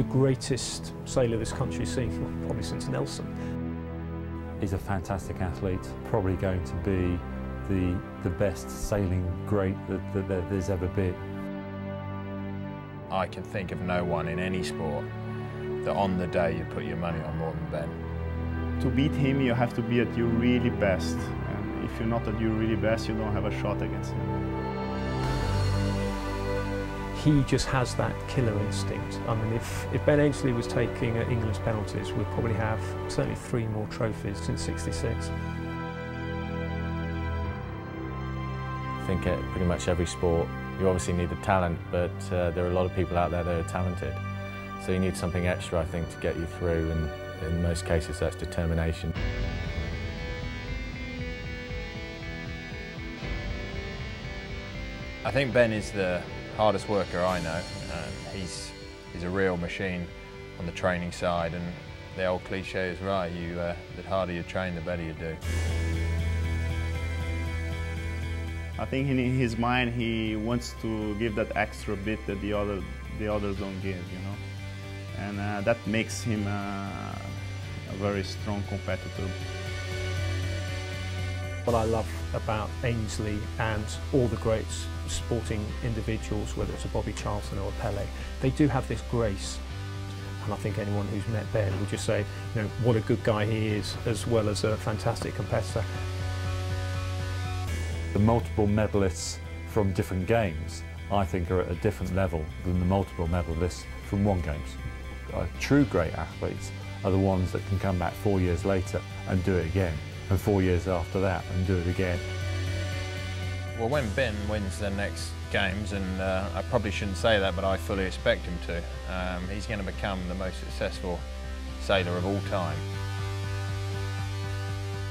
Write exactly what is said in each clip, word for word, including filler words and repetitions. the greatest sailor this country's seen, well, probably since Nelson. He's a fantastic athlete, probably going to be the, the best sailing great that, that there's ever been. I can think of no one in any sport that on the day you put your money on more than Ben. To beat him, you have to be at your really best. And if you're not at your really best, you don't have a shot against him. He just has that killer instinct. I mean, if, if Ben Ainslie was taking England's penalties, we'd probably have certainly three more trophies since sixty-six. I think at pretty much every sport, you obviously need the talent, but uh, there are a lot of people out there that are talented. So you need something extra, I think, to get you through, and in most cases, that's determination. I think Ben is the hardest worker I know. Um, he's, he's a real machine on the training side, and the old cliche is right, you, uh, the harder you train, the better you do. I think in his mind he wants to give that extra bit that the, other, the others don't give, you know. And uh, that makes him uh, a very strong competitor. What I love about Ainslie and all the greats, sporting individuals, whether it's a Bobby Charlton or a Pele, they do have this grace. And I think anyone who's met Ben will just say, you know, what a good guy he is, as well as a fantastic competitor. The multiple medalists from different games, I think, are at a different level than the multiple medalists from one games. Our true great athletes are the ones that can come back four years later and do it again, and four years after that and do it again. Well, when Ben wins the next games, and uh, I probably shouldn't say that, but I fully expect him to, um, he's going to become the most successful sailor of all time.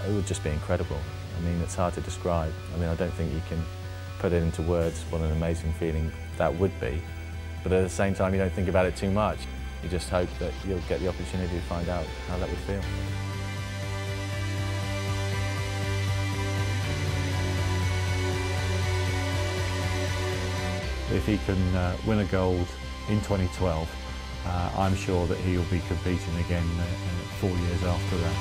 It would just be incredible. I mean, it's hard to describe. I mean, I don't think you can put it into words what an amazing feeling that would be. But at the same time, you don't think about it too much. You just hope that you'll get the opportunity to find out how that would feel. If he can uh, win a gold in twenty twelve, uh, I'm sure that he'll be competing again uh, four years after that.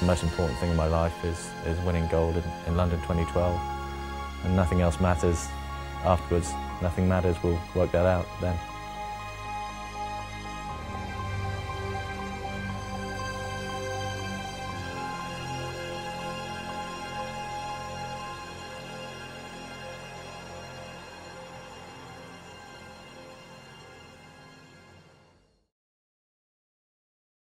The most important thing in my life is, is winning gold in, in London twenty twelve, and nothing else matters afterwards. Nothing matters, we'll work that out then.